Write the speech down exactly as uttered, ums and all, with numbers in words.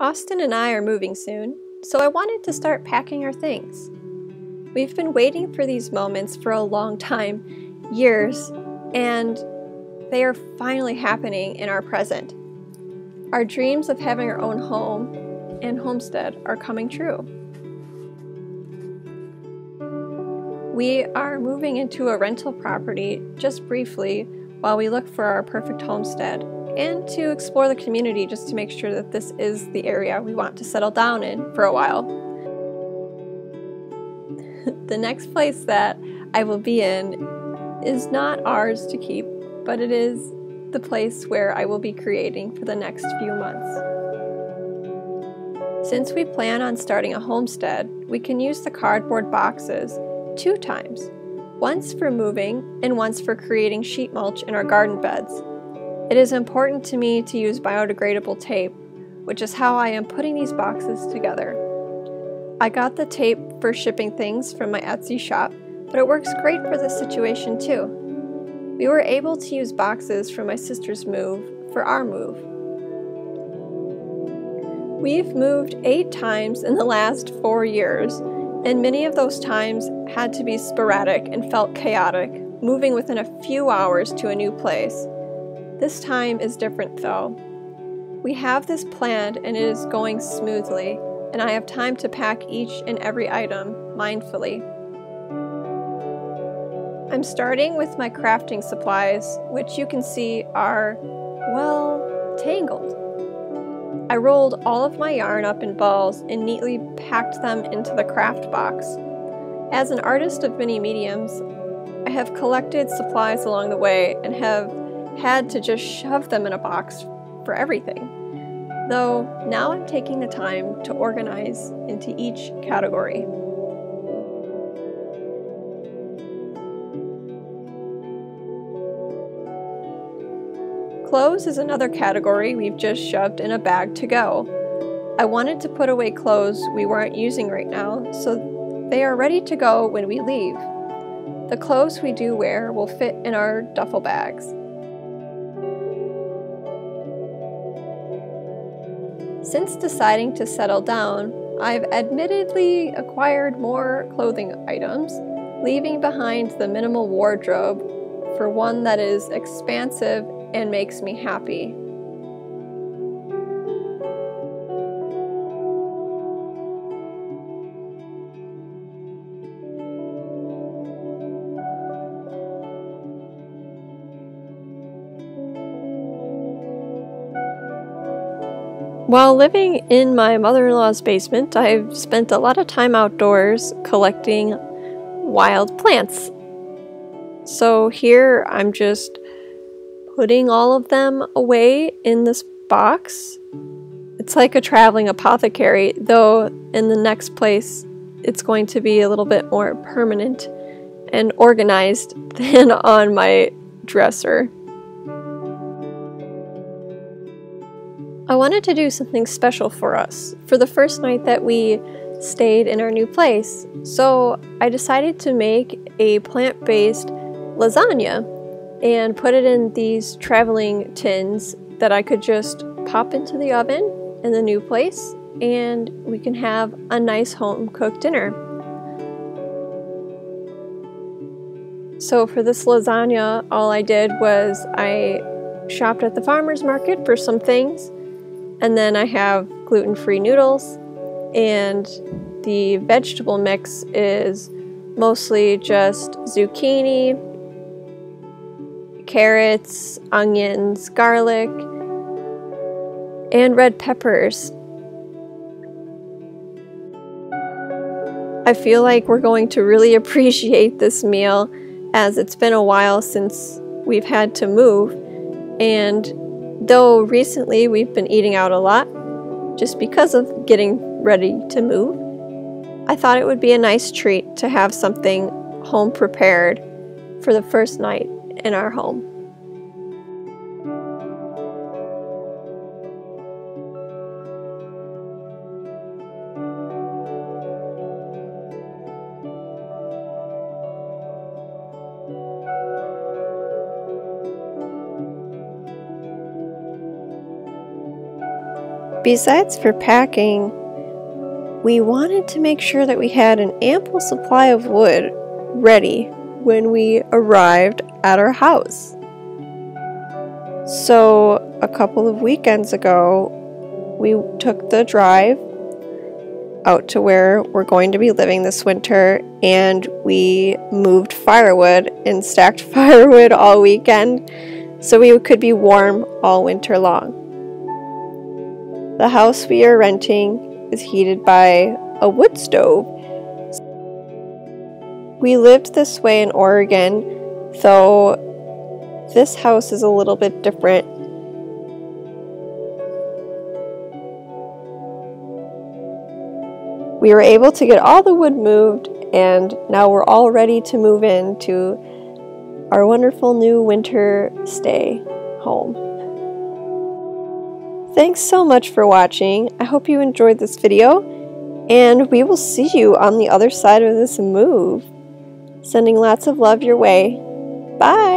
Austin and I are moving soon, so I wanted to start packing our things. We've been waiting for these moments for a long time, years, and they are finally happening in our present. Our dreams of having our own home and homestead are coming true. We are moving into a rental property just briefly while we look for our perfect homestead and to explore the community just to make sure that this is the area we want to settle down in for a while. The next place that I will be in is not ours to keep, but it is the place where I will be creating for the next few months. Since we plan on starting a homestead, we can use the cardboard boxes two times, once for moving and once for creating sheet mulch in our garden beds. It is important to me to use biodegradable tape, which is how I am putting these boxes together. I got the tape for shipping things from my Etsy shop, but it works great for this situation too. We were able to use boxes from my sister's move for our move. We've moved eight times in the last four years, and many of those times had to be sporadic and felt chaotic, moving within a few hours to a new place. This time is different though. We have this planned and it is going smoothly, and I have time to pack each and every item mindfully. I'm starting with my crafting supplies, which you can see are, well, tangled. I rolled all of my yarn up in balls and neatly packed them into the craft box. As an artist of many mediums, I have collected supplies along the way and have had to just shove them in a box for everything. Though now I'm taking the time to organize into each category. Clothes is another category we've just shoved in a bag to go. I wanted to put away clothes we weren't using right now, so they are ready to go when we leave. The clothes we do wear will fit in our duffel bags. Since deciding to settle down, I've admittedly acquired more clothing items, leaving behind the minimal wardrobe for one that is expansive and makes me happy. While living in my mother-in-law's basement, I've spent a lot of time outdoors collecting wild plants. So here I'm just putting all of them away in this box. It's like a traveling apothecary, though in the next place it's going to be a little bit more permanent and organized than on my dresser. I wanted to do something special for us for the first night that we stayed in our new place, so I decided to make a plant-based lasagna and put it in these traveling tins that I could just pop into the oven in the new place, and we can have a nice home-cooked dinner. So for this lasagna, all I did was I shopped at the farmer's market for some things. And then I have gluten-free noodles, and the vegetable mix is mostly just zucchini, carrots, onions, garlic, and red peppers. I feel like we're going to really appreciate this meal as it's been a while since we've had to move, and though recently we've been eating out a lot, just because of getting ready to move, I thought it would be a nice treat to have something home prepared for the first night in our home. Besides for packing, we wanted to make sure that we had an ample supply of wood ready when we arrived at our house. So a couple of weekends ago, we took the drive out to where we're going to be living this winter, and we moved firewood and stacked firewood all weekend so we could be warm all winter long. The house we are renting is heated by a wood stove. We lived this way in Oregon, though this house is a little bit different. We were able to get all the wood moved, and now we're all ready to move in to our wonderful new winter stay home. Thanks so much for watching. I hope you enjoyed this video, and we will see you on the other side of this move. Sending lots of love your way. Bye!